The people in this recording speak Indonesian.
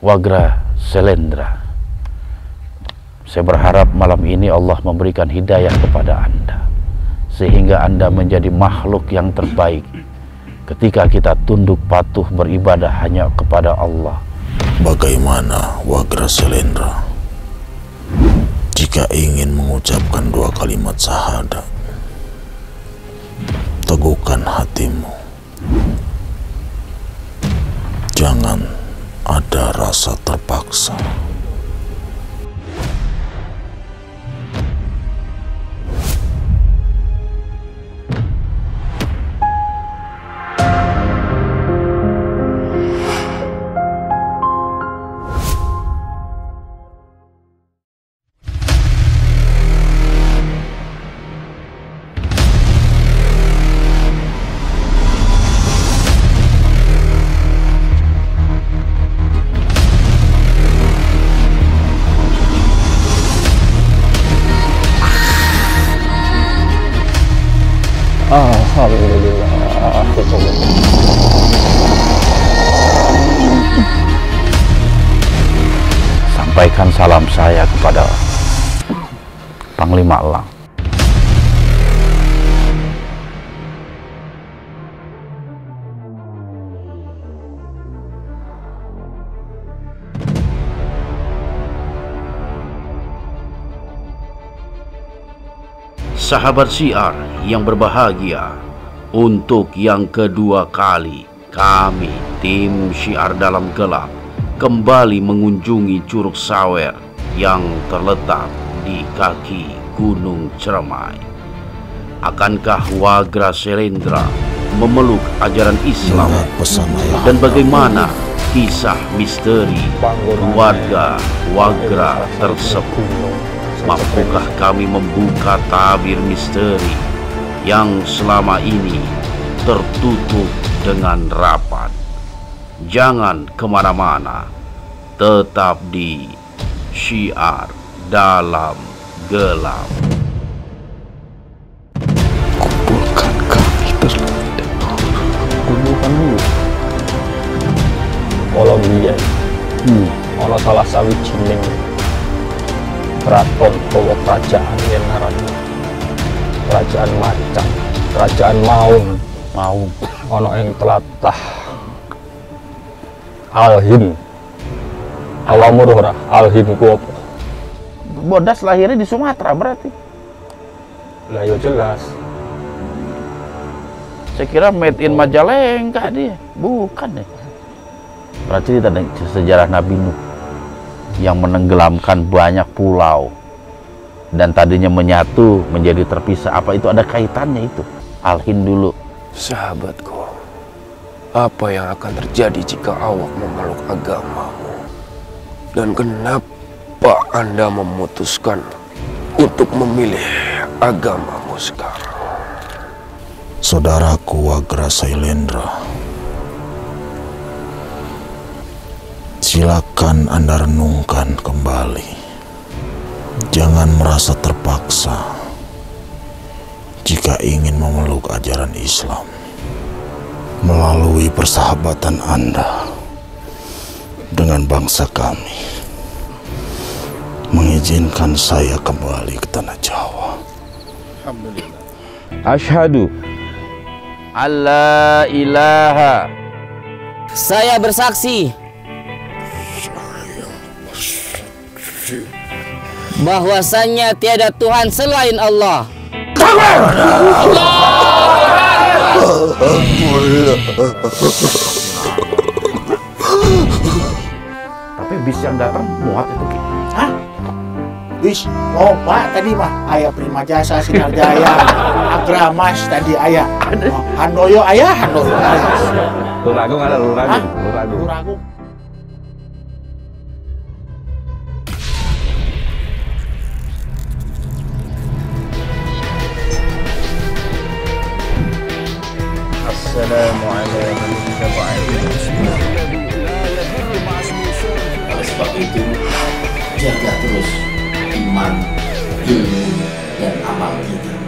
Wargha Sailendra. Saya berharap malam ini Allah memberikan hidayah kepada Anda, sehingga Anda menjadi makhluk yang terbaik ketika kita tunduk patuh beribadah hanya kepada Allah. Bagaimana Wargha Sailendra jika ingin mengucapkan dua kalimat syahadat? Teguhkan hatimu, jangan ada rasa terpaksa. Sampaikan salam saya kepada Panglima Elang. Sahabat siar yang berbahagia, untuk yang kedua kali kami tim siar dalam gelap kembali mengunjungi Curug Sawer yang terletak di kaki Gunung Ciremai. Akankah Wargha Sailendra memeluk ajaran Islam? Dan bagaimana kisah misteri keluarga Wargha tersebut? Mampukah kami membuka tabir misteri yang selama ini tertutup dengan rapat? Jangan kemana-mana, tetap di Syiar Dalam Gelap. Kumpulkan kami terlebih dahulu. Kumpulkan dulu. Kalau biar, kalau salah sawi jining, keraton bahwa kerajaan yang naranya, kerajaan Mahcang, kerajaan Maung, ono yang telatah. Al-Him, alamur ora, Al-Him ku apa? Bodas lahirnya di Sumatera berarti? Lah ya jelas. Saya kira made in Majalengka dia, bukan ya? Cerita tentang sejarah Nabi Nuh yang menenggelamkan banyak pulau dan tadinya menyatu menjadi terpisah. Apa itu ada kaitannya itu? Al-Him dulu. Sahabatku, apa yang akan terjadi jika awak memeluk agamamu? Dan kenapa Anda memutuskan untuk memilih agamamu sekarang? Saudaraku Wargha Sailendra, silakan Anda renungkan kembali. Jangan merasa terpaksa jika ingin memeluk ajaran Islam. Melalui persahabatan Anda dengan bangsa kami, mengizinkan saya kembali ke Tanah Jawa. Alhamdulillah. Asyhadu alla ilaha. Saya bersaksi bahwasannya tiada Tuhan selain Allah. Allah. Tapi bis yang datang muat itu. Hah? Bis? Oh Pak, tadi mah ayah Prima Jasa, Sinar Jaya, Agra Mas tadi ayah. Oh, Handoyo ayah, Handoyo ayah. Luragung ada, Luragung. Assalamualaikum warahmatullahi wabarakatuh. Oleh sebab itu, jaga terus iman, ilmu, dan amal kita.